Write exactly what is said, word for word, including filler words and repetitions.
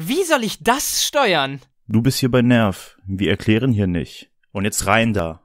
Wie soll ich das steuern? Du bist hier bei Nerv. Wir erklären hier nicht. Und jetzt rein da.